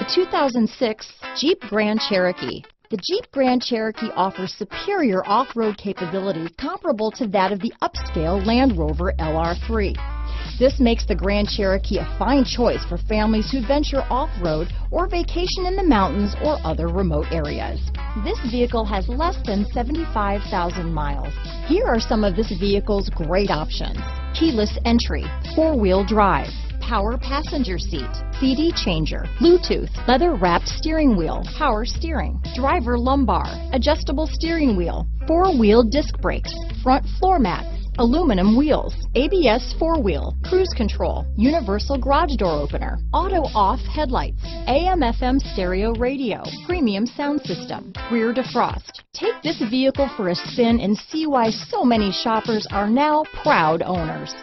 The 2006 Jeep Grand Cherokee. The Jeep Grand Cherokee offers superior off-road capability comparable to that of the upscale Land Rover LR3. This makes the Grand Cherokee a fine choice for families who venture off-road or vacation in the mountains or other remote areas. This vehicle has less than 75,000 miles. Here are some of this vehicle's great options: keyless entry, four-wheel drive, power passenger seat, CD changer, Bluetooth, leather-wrapped steering wheel, power steering, driver lumbar, adjustable steering wheel, four-wheel disc brakes, front floor mats, aluminum wheels, ABS four-wheel, cruise control, universal garage door opener, auto-off headlights, AM/FM stereo radio, premium sound system, rear defrost. Take this vehicle for a spin and see why so many shoppers are now proud owners.